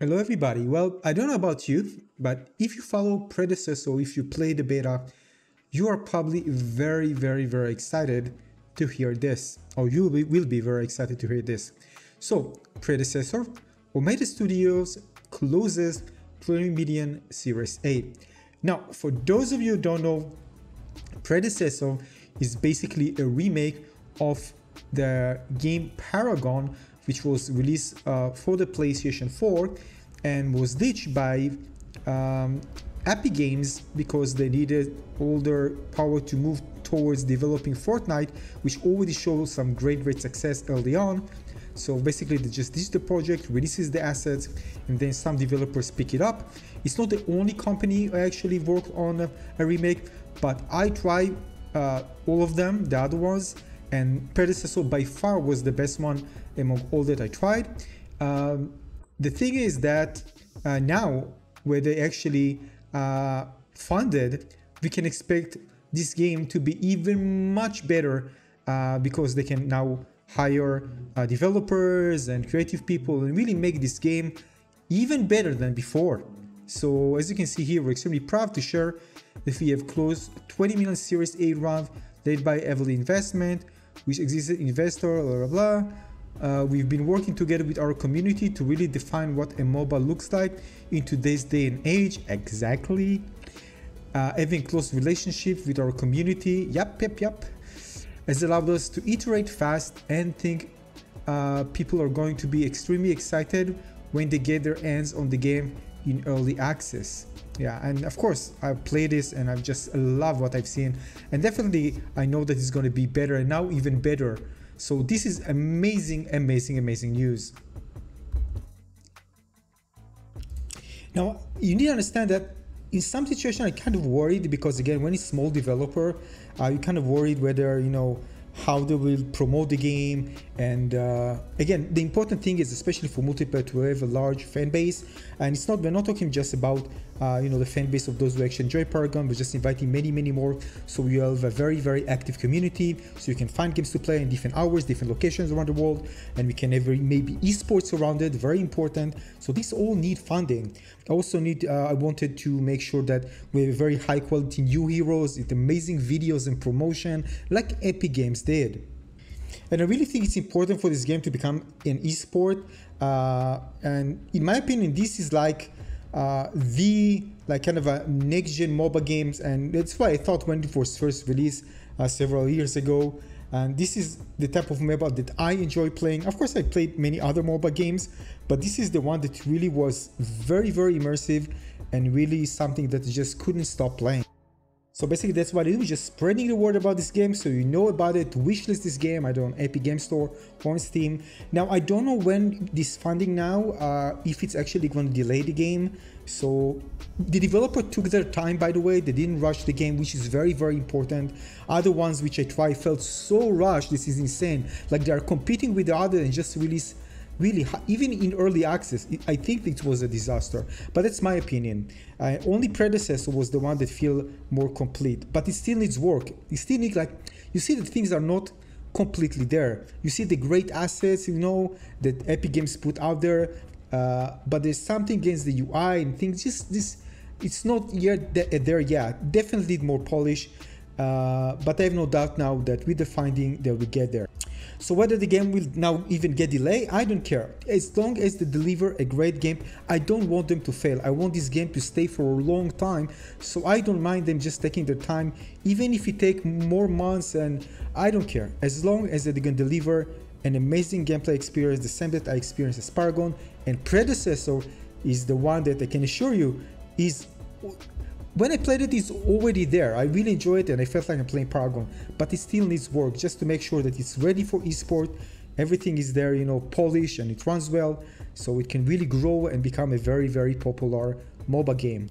Hello everybody. Well, I don't know about you, but if you follow Predecessor, if you play the beta, you are probably very excited to hear this, or you will be very excited to hear this. So, Predecessor, Omeda Studios closes $20 million Series A. Now, for those of you who don't know, Predecessor is basically a remake of the game Paragon, which was released for the PlayStation 4 and was ditched by Epic Games because they needed all their power to move towards developing Fortnite, which already showed some great success early on. So basically they just ditch the project, releases the assets, and then some developers pick it up. It's not the only company I actually worked on a remake, but I tried all of them, the other ones, and Predecessor by far was the best one among all that I tried. The thing is that now where they actually funded, we can expect this game to be even much better because they can now hire developers and creative people and really make this game even better than before. So as you can see here, we're extremely proud to share that we have closed $20 million Series A round led by Haveli Investment, which existed investor, We've been working together with our community to really define what a MOBA looks like in today's day and age. Exactly. Having close relationship with our community, yep, has allowed us to iterate fast and think people are going to be extremely excited when they get their hands on the game in early access. Yeah, and of course I've played this and I've just loved what I've seen, and definitely I know that it's going to be better and now even better. So this is amazing news. Now you need to understand that in some situations I'm kind of worried, because again, when it's small developer, you're kind of worried whether, you know, how they will promote the game. And again, the important thing is, especially for multiplayer, to have a large fan base. And it's not, we're not talking just about you know, the fan base of those who actually enjoy Paragon. We're just inviting many more, so we have a very active community, so you can find games to play in different hours, different locations around the world, and we can have maybe esports around it. Very important. So this all need funding. I also need I wanted to make sure that we have very high quality new heroes with amazing videos and promotion like Epic Games did. And I really think it's important for this game to become an esport, and in my opinion this is like kind of a next-gen MOBA games, and that's why I thought when it was first released several years ago. And this is the type of MOBA that I enjoy playing. Of course I played many other MOBA games, but this is the one that really was very immersive and really something that I just couldn't stop playing. So basically that's what I do, just spreading the word about this game so you know about it. Wishlist this game either on Epic Games Store or on Steam. Now I don't know when this funding now, if it's actually going to delay the game. So the developer took their time, by the way. They didn't rush the game, which is very important. Other ones which I tried felt so rushed. This is insane. Like they are competing with the other and just release really, even in early access, I think it was a disaster. But that's my opinion. Only Predecessor was the one that feel more complete, but it still needs work. It still needs, like, you see that things are not completely there. You see the great assets, you know, that Epic Games put out there, but there's something against the UI and things. Just this, it's not yet there yet. Definitely need more polish. But I have no doubt now that with the finding that we get there. So whether the game will now even get delayed, I don't care. As long as they deliver a great game, I don't want them to fail. I want this game to stay for a long time, so I don't mind them just taking their time, even if it takes more months, and I don't care. As long as they're going to deliver an amazing gameplay experience, the same that I experienced as Paragon, and Predecessor is the one that I can assure you is... When I played it, it's already there. I really enjoy it and I felt like I'm playing Paragon, but it still needs work just to make sure that it's ready for esport. Everything is there, you know, polished, and it runs well, so it can really grow and become a very popular MOBA game.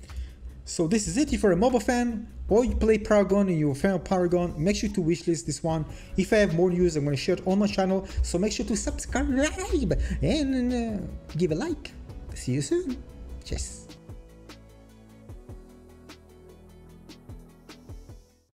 So this is it. If you're a MOBA fan or you play Paragon and you're a fan of Paragon, make sure to wishlist this one. If I have more news, I'm going to share it on my channel, so make sure to subscribe and give a like. See you soon. Cheers.